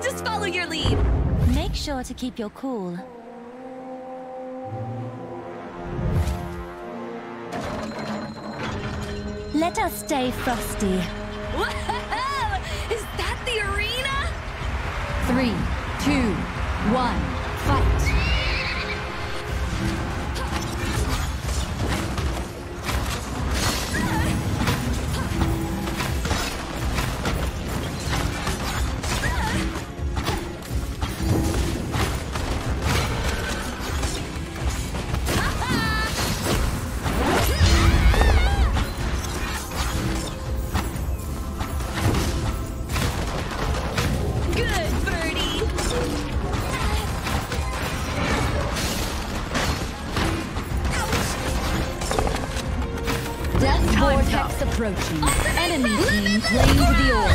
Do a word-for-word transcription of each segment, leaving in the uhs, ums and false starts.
I'll just follow your lead. Make sure to keep your cool. Let us stay frosty. Whoa! Is that the arena? Three, two, one, fight! Death Vortex approaching. Enemy team claims the orb.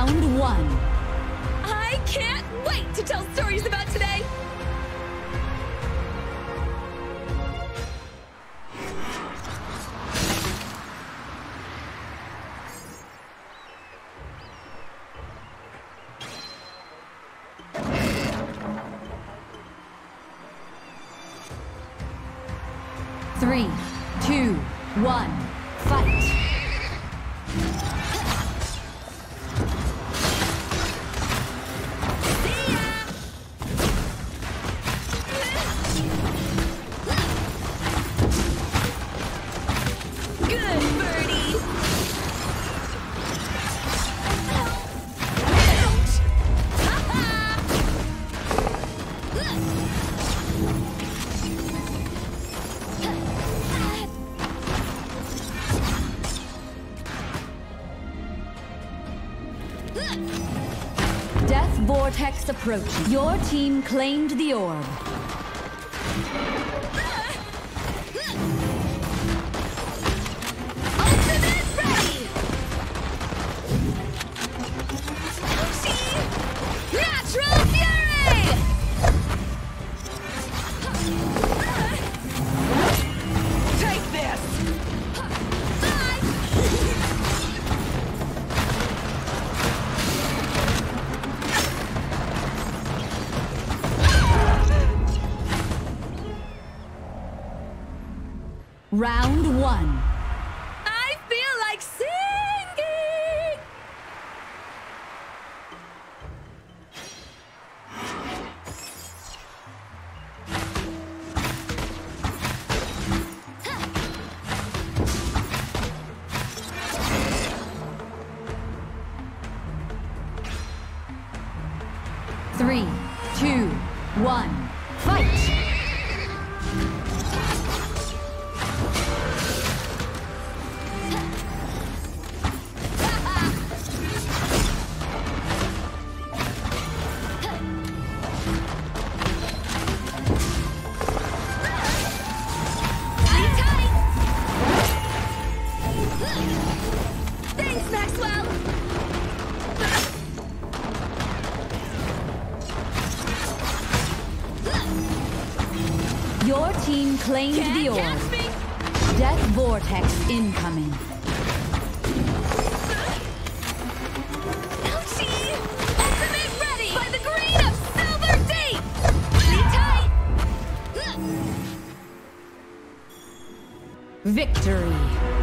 Round one. I can't wait to tell stories about today. Three, two, one, fight! Death Vortex approaching. Your team claimed the orb. Round one. I feel like singing! Three, two, one, fight! Thanks, Maxwell! Your team claimed the orb. Death Vortex incoming. Victory!